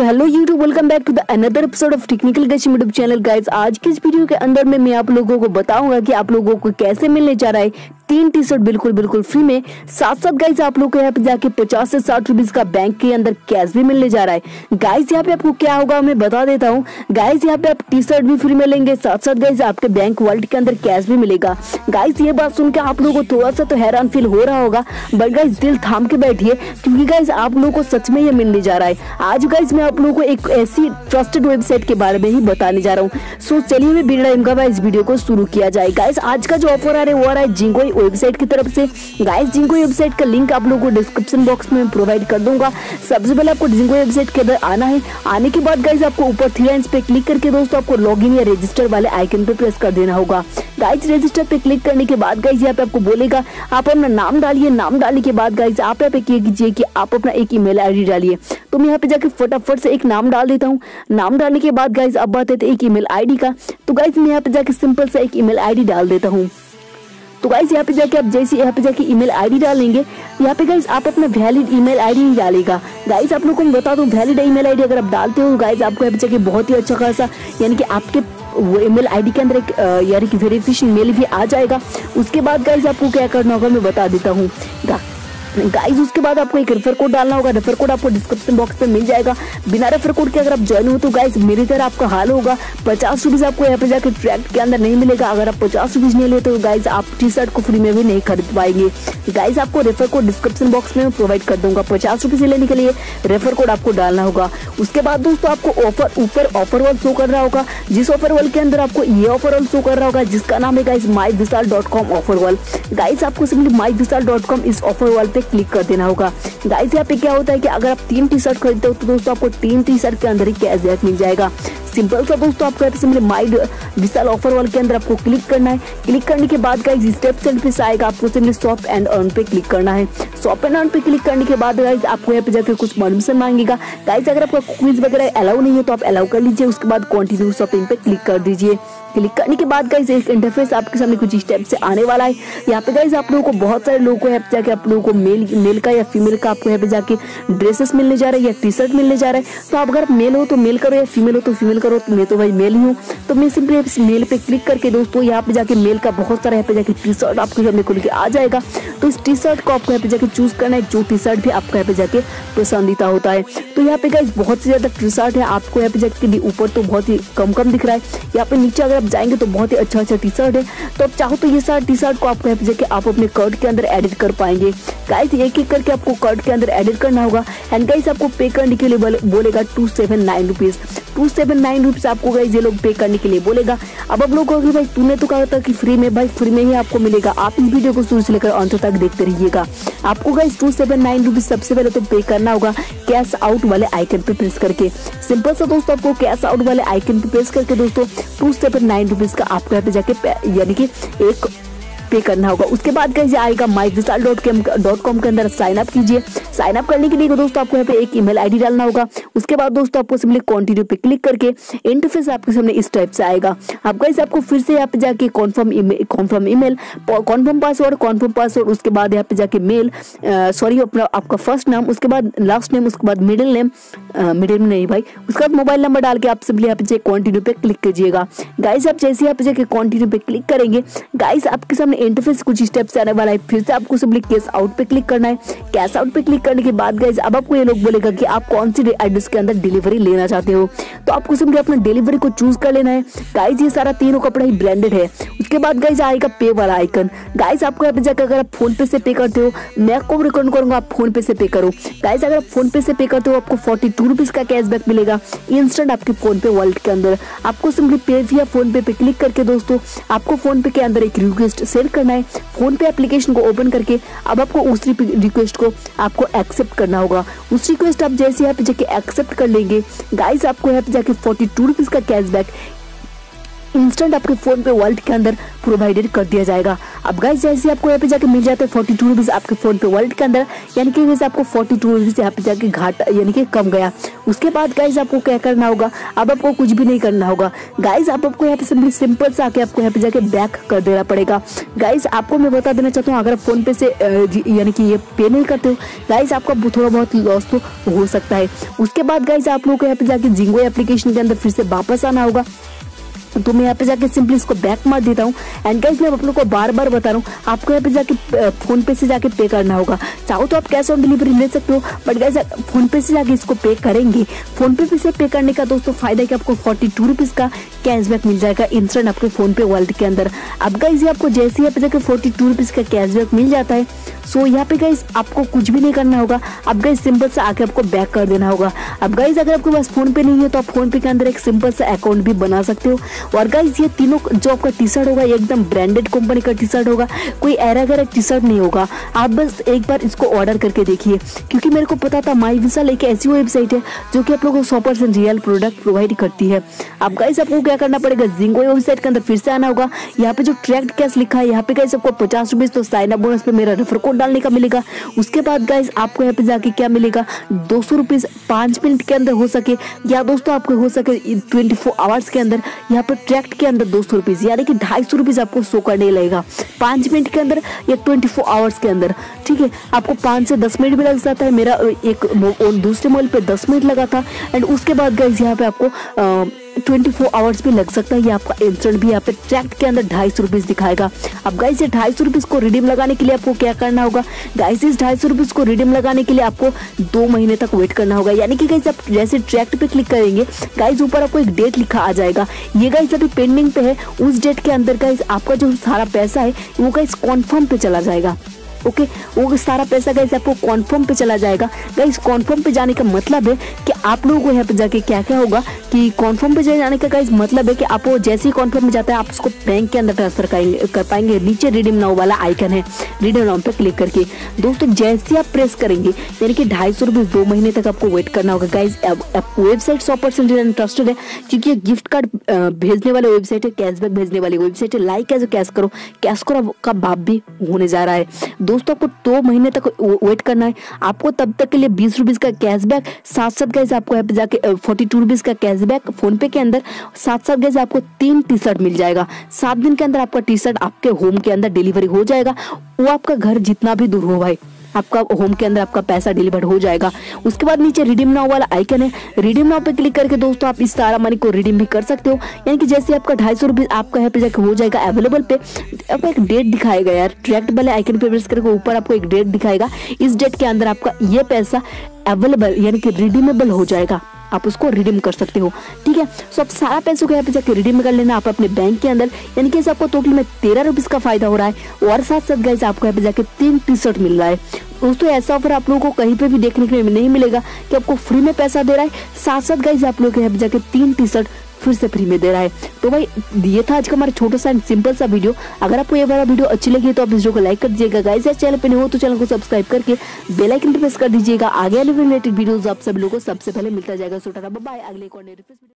So hello YouTube, welcome back to the another episode of technical गश्म YouTube channel guys. आज की इस video के अंदर में मैं आप लोगों को बताऊंगा कि आप लोगों को कैसे मिलने जा रहा है 3 टी-शर्ट बिल्कुल फ्री में। साथ गाइस आप लोग को यहाँ पे जाके 50 से 60 रुपीज का बैंक के अंदर कैश भी मिलने जा रहा है। गाइस यहाँ पे आपको क्या होगा मैं बता देता हूँ। गाइस यहाँ पे आप टी-शर्ट भी फ्री में लेंगे, साथ गाइस आपके बैंक वॉलेट के अंदर कैश भी मिलेगा। गाइस ये बात सुनकर आप लोगों को थोड़ा सा तो हैरान फील हो रहा होगा, बट गाइस दिल थाम के बैठिए क्योंकि गाइस आप लोगों को सच में ये मिलने जा रहा है। आज गाइस मैं आप लोगों को एक ऐसी ट्रस्टेड वेबसाइट के बारे में ही बताने जा रहा हूँ। सो चलिए मैं बिना टाइम गवाए इस वीडियो को शुरू किया जाए। गाइस आज का जो ऑफर आ रहा है वो आ रहा है जिंगोई वेबसाइट की तरफ से। गाइस जिंगोई वेबसाइट का लिंक आप लोगों को डिस्क्रिप्शन बॉक्स में प्रोवाइड कर दूंगा। सबसे पहले आपको जिंगोई वेबसाइट के अंदर आना है। आने के बाद गाइस आपको ऊपर 3 लाइंस पे क्लिक करके दोस्तों आपको लॉगिन या रजिस्टर वाले आइकन पे प्रेस कर देना होगा। गाइस रजिस्टर पे क्लिक करने के बाद गाइस यहाँ पे आपको बोलेगा आप अपना नाम डालिए। नाम डालने के बाद गाइस आप यहाँ पे क्लिक कीजिए कि आप अपना एक ईमेल आईडी डालिए। तो मैं यहाँ पे जाके फटाफट से एक नाम डाल देता हूँ। नाम डालने के बाद गाइस अब बात है एक ईमेल आईडी का। तो गाइस मैं यहाँ पे जाके सिंपल सा एक ईमेल आईडी डाल देता हूँ। तो गाइस यहाँ पे जाके आप जैसे यहाँ पे जाके ईमेल आईडी डालेंगे, यहाँ पे गाइस आप अपना वैलिड ईमेल आईडी ही डालेगा। गाइस आप लोगों को मैं बता दूं वैलिड ईमेल आईडी अगर आप डालते हो गाइस आपको यहाँ पे जाके बहुत ही अच्छा खासा यानी कि आपके वो ईमेल आईडी के अंदर एक यानी कि वेरिफिकेशन मेल भी आ जाएगा। उसके बाद गाइस आपको क्या करना होगा मैं बता देता हूँ। गाइस उसके बाद आपको एक रेफर कोड डालना होगा। रेफर कोड आपको डिस्क्रिप्शन बॉक्स पे मिल जाएगा। बिना रेफर कोड के अगर आप ज्वाइन हो तो गाइस मेरी तरह आपका हाल होगा। 50 रुपीज आपको यहाँ पे जाकर ट्रैक्ट के अंदर नहीं मिलेगा। अगर आप 50 रुपीज नहीं लेते तो गाइस आप टी शर्ट को फ्री में भी नहीं खरीद पाएंगे। गाइस आपको रेफर कोड डिस्क्रिप्शन बॉक्स में प्रोवाइड कर दूंगा। 50 रुपीज लेने के लिए रेफर कोड आपको डालना होगा। उसके बाद दोस्तों आपको ऑफर ऊपर ऑफर वॉल शो कर रहा होगा, जिस ऑफर वॉल के अंदर आपको ये ऑफर वॉल शो कर रहा होगा जिसका नाम है guys mydigital.com offer wall. Guys आपको सिंपली mydigital.com इस ऑफर वॉल क्लिक कर देना होगा। गाइस यहाँ पे क्या होता है कि अगर आप 3 टी शर्ट खरीदते हो तो दोस्तों आपको 3 टी शर्ट के अंदर ही कैशबैक मिल जाएगा। सिंपल सा दोस्तों आपको सिंपली MyVishal ऑफर वाल के अंदर आपको क्लिक करना है। क्लिक करने के बाद गाइस स्टेप सेट पे आएगा, आपको सिंपली शॉप एंड अर्न पे क्लिक करना है। शॉप एंड अर्न पे क्लिक करने के बाद गाइस आपको यहाँ पे जाकर कुछ परमिशन मांगेगा। गाइस अगर आपका क्विज वगैरह अलाउ नहीं है तो आप अलाउ कर लीजिए। उसके बाद कंटिन्यू शॉपिंग पे क्लिक कर दीजिए। क्लिक करने के बाद गाइस एक इंटरफेस आपके सामने कुछ स्टेप से आने वाला है। यहाँ पे गाइस आप लोगों को बहुत सारे लोगों को यहाँ पे जाके आप लोगों को मेल का या फीमेल का आपको यहाँ पे जाके ड्रेसेस मिलने जा रहा है या टी शर्ट मिलने जा रहा है। तो आप अगर मेल हो तो मेल करो या फीमेल हो तो फीमेल करो। तो मैं तो भाई मेल ही हूँ, तो मैं सिंपली मेल पे क्लिक करके दोस्तों यहाँ पे जाके मेल का बहुत सारा यहाँ पे जाके टी शर्ट आपके सामने खुल के आ जाएगा। तो इस टी शर्ट को आपको यहाँ पे जाके चूज करना है, जो टी शर्ट भी आपको यहाँ पे जाके पसंदीदा होता है। तो यहाँ पे गाइस बहुत से ज्यादा टी शर्ट है, आपको यहाँ पे जाके ऊपर तो बहुत ही कम दिख रहा है। यहाँ पे नीचे अगर आप जाएंगे तो बहुत ही अच्छा टी शर्ट है। तो आप चाहो तो ये सारा टी शर्ट को आपको यहाँ पे जाके आप अपने कार्ट के अंदर एडिट कर पाएंगे। गाइस एक एक करके आपको कार्ट के अंदर एडिट करना होगा। एंड गाइस आपको पे करने के लिए बोलेगा 279 रुपीज। 279 रुपीज आपको गाइस ये लोग पे करने के लिए बोलेगा। अब आप लोग कहोगे भाई तूने तो कहा था कि फ्री में, भाई फ्री में ही आपको मिलेगा। आप इस वीडियो को शुरू से लेकर अंत तक देखते रहिएगा। आपको गाइस 279 रुपीज सबसे पहले तो पे करना होगा कैश आउट वाले आइकन पे प्रेस करके। सिंपल सा दोस्तों आपको कैश आउट वाले आइकन पे प्रेस करके दोस्तों 279 रुपीज का आपको यहाँ पे जाके यानी कि एक पे करना होगा। उसके बाद गाइस आएगा mydigital.com के अंदर साइन अप कीजिए। साइन अप करने के लिए दोस्तों आपको यहाँ पे एक ईमेल आईडी डालना होगा। उसके बाद दोस्तों आपको सिंपली कंटिन्यू पे क्लिक करके इंटरफेस आपके सामने इस टाइप से आएगा। अब गाइस आपको फिर से यहाँ पे जाके कंफर्म ईमेल कंफर्म पासवर्ड उसके बाद यहाँ पे जाके मेल आपका फर्स्ट नाम, उसके बाद लास्ट नेम, उसके बाद मिडिल नेम नहीं भाई, उसके बाद मोबाइल नंबर डाल के आप सिंपली यहाँ पे कंटिन्यू पे क्लिक कीजिएगा। गाइस आप जैसे यहाँ पे जाके कंटिन्यू पे क्लिक करेंगे गाइस आपके सामने इंटरफेस कुछ स्टेप्स आने वाला है। फिर से आपको सिंपली कैश आउट पे क्लिक करना है। कैश आउट पे क्लिक करने के बाद गाइस अब आपको ये लोग बोलेगा कि आप कौन सी एड्रेस के अंदर डिलीवरी लेना चाहते हो। तो आपको सिंपली अपना डिलीवरी को चूज कर लेना है। गाइस ये सारा तीनों कपड़ा ही ब्रांडेड है। उसके बाद गाइस आएगा पे वाला आइकन। गाइस आपको यहाँ पे जाकर अगर आप फोन पे से पे करते हो, मैं आपको रिकमेंड करूंगा आप फोन पे से पे करो। गाइस अगर आप फोन पे से पे करते हो आपको 42 रुपीज का कैशबैक मिलेगा इंस्टेंट आपके फोन पे वॉलेट के अंदर। आपको सिंपली पे या फोन पे क्लिक करके दोस्तों आपको फोन पे के अंदर एक रिक्वेस्ट सेंड करना है। फोन पे एप्लीकेशन को ओपन करके अब आपको उस रिक्वेस्ट को आपको एक्सेप्ट करना होगा। उस रिक्वेस्ट आप जैसे यहाँ पे जाके एक्सेप्ट कर लेंगे गाइस आपको यहाँ पे जाके 42 रुपीज का कैशबैक इंस्टेंट आपके फोन पे वॉलेट के अंदर प्रोवाइडेड कर दिया जाएगा। अब गाइस जैसे आपको यहाँ पे जाके मिल जाता है 42 रुपीज़ आपके फोन पे वॉलेट के अंदर, यानी कि वैसे आपको 42 रुपीज़ यहाँ पे जाके घाटा यानी कि कम गया। उसके बाद गाइस आपको क्या करना होगा, अब आपको कुछ भी नहीं करना होगा गाइज, आप आपको यहाँ पे सिंपल से आके आपको यहाँ पे जाके बैक कर देना पड़ेगा। गाइज आपको मैं बता देना चाहता हूँ, अगर आप फोन पे से यानी कि ये पे नहीं करते हो गाइज आपका थोड़ा बहुत लॉस तो हो सकता है। उसके बाद गाइज आप लोग को यहाँ पे जाके जिंगो एप्लीकेशन के अंदर फिर से वापस आना होगा। तो मैं यहाँ पे जाके सिंपली इसको बैक मार देता हूँ। एंड गाइस मैं आप लोगों को बार बार बता रहा हूँ, आपको यहाँ पे जाके फोनपे से जाके पे करना होगा। चाहो तो आप कैश ऑन डिलीवरी ले सकते हो, बट गाइस फोनपे से जाके इसको पे करेंगे। फोनपे से पे करने का दोस्तों फायदा है कि आपको 42 रुपीज़ का कैशबैक मिल जाएगा इंस्टेंट आपके फोनपे वॉलेट के अंदर। अब गाइस आपको जैसे यहाँ पे जाके 42 रुपीज़ का कैशबैक मिल जाता है, सो यहाँ पे गाइस आपको कुछ भी नहीं करना होगा। अब गाइस सिंपल से आके आपको बैक कर देना होगा। अब गाइस अगर आपके पास फोनपे नहीं है तो आप फोनपे के अंदर एक सिंपल सा अकाउंट भी बना सकते हो। और गाइज ये तीनों जो आपका टी शर्ट होगा ये एकदम ब्रांडेड कंपनी का टी शर्ट होगा, कोई ऐरा गैरा टी शर्ट नहीं होगा। आप बस एक बार इसको ऑर्डर करके देखिए, क्योंकि मेरे को पता था माई विशाल एक ऐसी वेबसाइट है जो कि आप लोगों को 100% रियल प्रोडक्ट प्रोवाइड करती है। अब गाइज आपको क्या करना पड़ेगा, जिंगो वेबसाइट के अंदर फिर से आना होगा। यहाँ पे जो ट्रैक्ट कैश लिखा है यहाँ पे गाइज आपको 50 रुपीज़ तो साइन अप बोनस पे मेरा रेफर कोड डालने का मिलेगा। उसके बाद गाइज आपको यहाँ पे जाके क्या मिलेगा, 200 रुपीज़ 5 मिनट के अंदर हो सके, या दोस्तों आपको हो सके 24 आवर्स के अंदर यहाँ पर ट्रैक्ट के अंदर 200 रुपीज़ यानी कि 250 रुपीज़ आपको शो करने लगेगा 5 मिनट के अंदर या 24 आवर्स के अंदर। ठीक है, आपको 5 से 10 मिनट भी लग जाता है, मेरा एक दूसरे मोबाइल पे 10 मिनट लगा था। एंड उसके बाद गाइस यहाँ पे आपको 24 आवर्स भी लग सकता है। ये आपका इंस्टेंट भी यहाँ पे ट्रैक्ट के अंदर 250 रुपीज़ दिखाएगा। अब गाइस ये 250 रुपीज़ को रिडीम लगाने के लिए आपको क्या करना होगा, गाइस इस 250 रुपीज़ को रिडीम लगाने के लिए आपको 2 महीने तक वेट करना होगा। यानी कि गाइस आप जैसे ट्रैक्ट पे क्लिक करेंगे गाइस ऊपर आपको एक डेट लिखा आ जाएगा, ये गाइस अभी पेंडिंग पे है। उस डेट के अंदर गाइस आपका जो सारा पैसा है वो गाइस कॉन्फर्म पे चला जाएगा। ओके, वो सारा पैसा गाइस आपको कॉन्फर्म पे चला जाएगा। गाइस कॉन्फर्म पे जाने का मतलब है कि आप लोगों को यहाँ पे जाके क्या क्या होगा कि कॉन्फर्म पे जाने का गाइस मतलब है कि आप वो जैसे ही कॉन्फर्म में जाता है आप उसको बैंक के अंदर ट्रांसफर कर पाएंगे। नीचे रिडीम नाउ वाला आइकन है, रिडीम नाउ पे क्लिक करके दोस्तों जैसे आप प्रेस करेंगे यानी कि 250 रुपीज़ 2 महीने तक आपको वेट करना होगा। गाइज वेबसाइट 100% इंटरेस्टेड है, क्योंकि गिफ्ट कार्ड भेजने वाली वेबसाइट है, कैशबैक भेजने वाली वेबसाइट है। लाइक है जो कैश करो का बाप भी होने जा रहा है। दोस्तों आपको 2 महीने तक वेट करना है, आपको तब तक के लिए 20 रुपीज़ का कैशबैक, साथ साथ गाइस आपको यहाँ पे जाके 42 रुपीज़ का कैशबैक फोनपे के अंदर, साथ साथ गाइस आपको 3 टी-शर्ट मिल जाएगा। 7 दिन के अंदर आपका टी-शर्ट आपके होम के अंदर डिलीवरी हो जाएगा, वो आपका घर जितना भी दूर हो भाई आपका होम के अंदर आपका पैसा डिलीवर हो जाएगा। उसके बाद नीचे रिडीम नाउ वाला आइकन है, रिडीम नाउ पे क्लिक करके दोस्तों आप इस सारा मनी को रिडीम भी कर सकते हो। यानी कि जैसे आपका 250 रुपीज़ आपका यहाँ पे जाके हो जाएगा अवेलेबल पे। आपको एक डेट दिखाएगा यार, ट्रैक्ट वाले आइकन पे प्रेस करके ऊपर आपको एक डेट दिखाएगा, इस डेट के अंदर आपका ये पैसा अवेलेबल यानी कि रिडीमेबल हो जाएगा, आप उसको रिडीम कर सकते हो। ठीक है, सो आप सारा पैसों को यहाँ पे जाके रिडीम कर लेना आप अपने बैंक के अंदर। यानी कि आपको टोटल में 13 रुपीज़ का फायदा हो रहा है, और साथ साथ गाइस आपको यहाँ पे जाके 3 टी-शर्ट मिल रहा है। दोस्तों ऐसा ऑफर आप लोगों को कहीं पे भी देखने के लिए नहीं मिलेगा कि आपको फ्री में पैसा दे रहा है, साथ साथ गाइस आप लोग यहाँ पे जाके 3 टी-शर्ट फिर से फ्री में दे रहा है। तो भाई ये था आज का हमारा छोटा सा सिंपल सा वीडियो। अगर आपको ये वाला वीडियो अच्छी लगी तो आप इस वीडियो को लाइक कर दीजिएगा। गाइस या चैनल पे नहीं हो तो चैनल को सब्सक्राइब करके बेल आइकन प्रेस कर दीजिएगा। आगे रिलेटेड वीडियोस आप सब लोगों को सबसे पहले मिलता जाएगा। सो टाटा बाय बाय, अगले